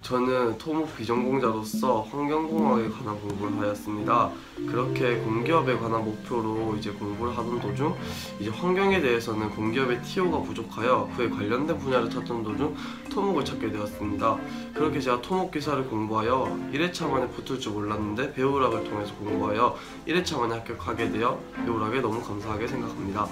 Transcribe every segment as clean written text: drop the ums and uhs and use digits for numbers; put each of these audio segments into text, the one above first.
저는 토목 비전공자로서 환경공학에 관한 공부를 하였습니다. 그렇게 공기업에 관한 목표로 이제 공부를 하던 도중 이제 환경에 대해서는 공기업의 TO가 부족하여 그에 관련된 분야를 찾던 도중 토목을 찾게 되었습니다. 그렇게 제가 토목 기사를 공부하여 1회차만에 붙을 줄 몰랐는데 배우락을 통해서 공부하여 1회차만에 합격하게 되어 배우락에 너무 감사하게 생각합니다.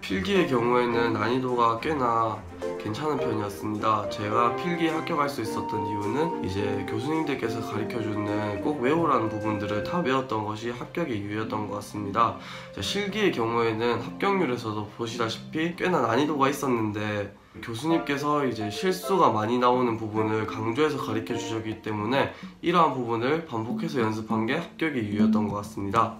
필기의 경우에는 난이도가 꽤나 괜찮은 편이었습니다. 제가 필기에 합격할 수 있었던 이유는 이제 교수님들께서 가르쳐주는 꼭 외우라는 부분들을 다 외웠던 것이 합격의 이유였던 것 같습니다. 실기의 경우에는 합격률에서도 보시다시피 꽤나 난이도가 있었는데 교수님께서 이제 실수가 많이 나오는 부분을 강조해서 가르쳐 주셨기 때문에 이러한 부분을 반복해서 연습한 게 합격의 이유였던 것 같습니다.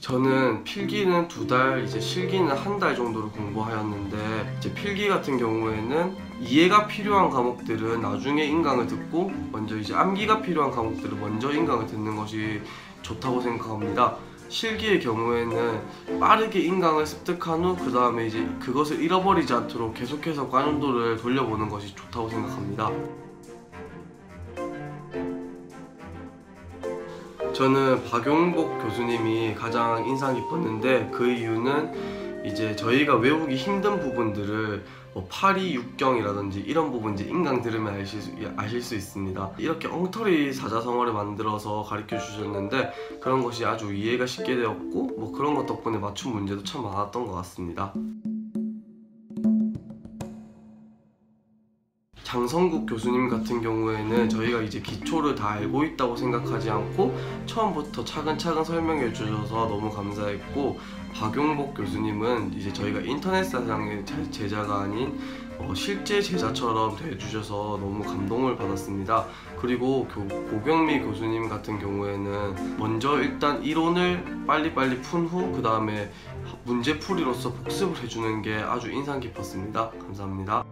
저는 필기는 2달, 이제 실기는 1달 정도로 공부하였는데 이제 필기 같은 경우에는 이해가 필요한 과목들은 나중에 인강을 듣고 먼저 이제 암기가 필요한 과목들을 먼저 인강을 듣는 것이 좋다고 생각합니다. 실기의 경우에는 빠르게 인강을 습득한 후 그 다음에 이제 그것을 잃어버리지 않도록 계속해서 관용도를 돌려보는 것이 좋다고 생각합니다. 저는 박용복 교수님이 가장 인상 깊었는데 그 이유는 이제 저희가 외우기 힘든 부분들을 뭐 파리 육경이라든지 이런 부분 이제 인강 들으면 아실 수 있습니다. 이렇게 엉터리 사자성어를 만들어서 가르쳐 주셨는데 그런 것이 아주 이해가 쉽게 되었고 뭐 그런 것 덕분에 맞춤 문제도 참 많았던 것 같습니다. 강성국 교수님 같은 경우에는 저희가 이제 기초를 다 알고 있다고 생각하지 않고 처음부터 차근차근 설명해 주셔서 너무 감사했고, 박용복 교수님은 이제 저희가 인터넷 사상의 제자가 아닌 실제 제자처럼 대해주셔서 너무 감동을 받았습니다. 그리고 고경미 교수님 같은 경우에는 먼저 일단 이론을 빨리빨리 푼 후 그 다음에 문제풀이로서 복습을 해주는 게 아주 인상 깊었습니다. 감사합니다.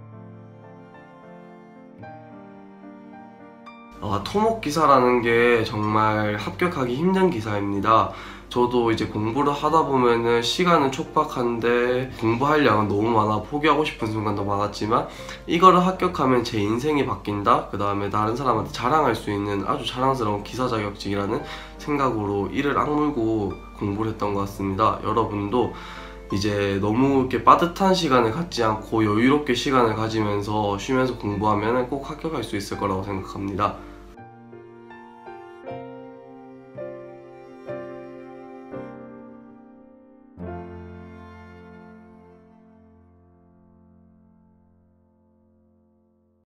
토목 기사라는 게 정말 합격하기 힘든 기사입니다. 저도 이제 공부를 하다 보면은 시간은 촉박한데 공부할 양은 너무 많아 포기하고 싶은 순간도 많았지만 이거를 합격하면 제 인생이 바뀐다, 그 다음에 다른 사람한테 자랑할 수 있는 아주 자랑스러운 기사 자격증이라는 생각으로 이를 악물고 공부를 했던 것 같습니다. 여러분도 이제 너무 이렇게 빠듯한 시간을 갖지 않고 여유롭게 시간을 가지면서 쉬면서 공부하면 꼭 합격할 수 있을 거라고 생각합니다.